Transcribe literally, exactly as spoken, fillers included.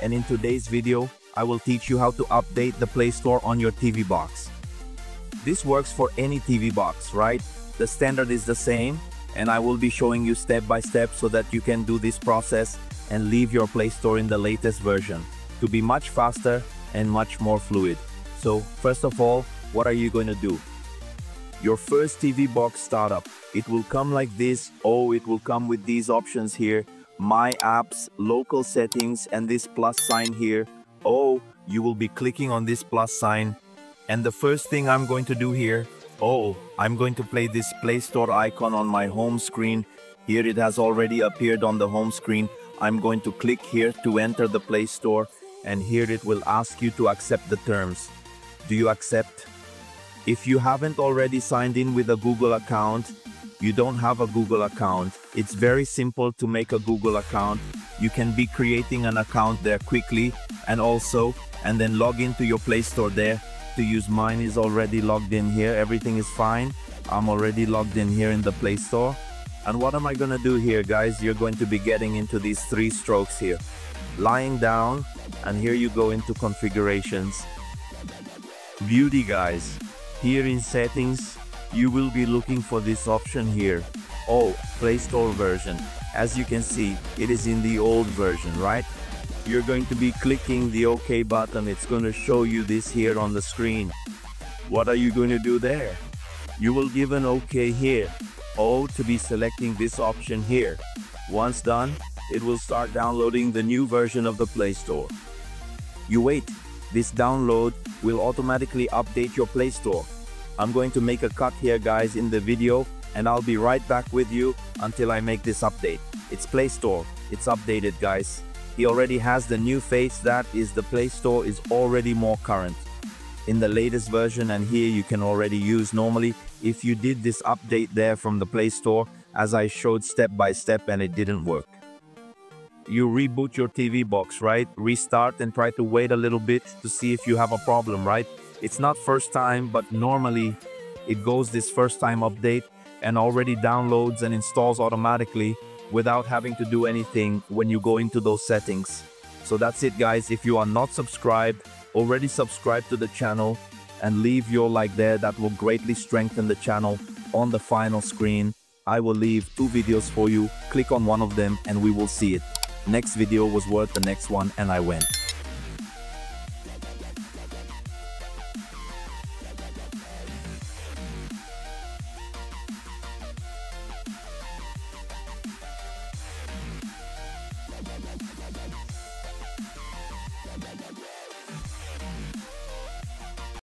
And in today's video, I will teach you how to update the Play Store on your T V box. This works for any T V box, right? The standard is the same, and I will be showing you step by step so that you can do this process and leave your Play Store in the latest version to be much faster and much more fluid. So, first of all, what are you going to do? Your first T V box startup. It will come like this. Oh, it will come with these options here. My apps, local settings, and this plus sign here. Oh, you will be clicking on this plus sign. And the first thing I'm going to do here, oh, I'm going to play this Play Store icon on my home screen. Here it has already appeared on the home screen. I'm going to click here to enter the Play Store, and here it will ask you to accept the terms. Do you accept? If you haven't already signed in with a Google account, you don't have a Google account, it's very simple to make a Google account. You can be creating an account there quickly and also, and then log into your Play Store there to use. Mine is already logged in here, everything is fine. I'm already logged in here in the Play Store. And what am I gonna do here, guys? You're going to be getting into these three strokes here. Lying down, and here you go into configurations. Beauty, guys. Here in settings, you will be looking for this option here. Oh, Play Store version. As you can see, it is in the old version, right? You're going to be clicking the OK button. It's going to show you this here on the screen. What are you going to do there? You will give an OK here. Oh, to be selecting this option here. Once done, it will start downloading the new version of the Play Store. You wait. This download will automatically update your Play Store. I'm going to make a cut here, guys, in the video, and I'll be right back with you until I make this update. It's Play Store. It's updated, guys. He already has the new face. That is, the Play Store is already more current in the latest version, and here you can already use normally if you did this update there from the Play Store, as I showed step by step, and it didn't work. You reboot your T V box, right? Restart and try to wait a little bit to see if you have a problem, right? It's not first time, but normally it goes this first time update and already downloads and installs automatically without having to do anything when you go into those settings. So that's it, guys. If you are not subscribed, already subscribe to the channel and leave your like there. That will greatly strengthen the channel. On the final screen, I will leave two videos for you. Click on one of them and we will see it. Next video was worth the next one, and I went.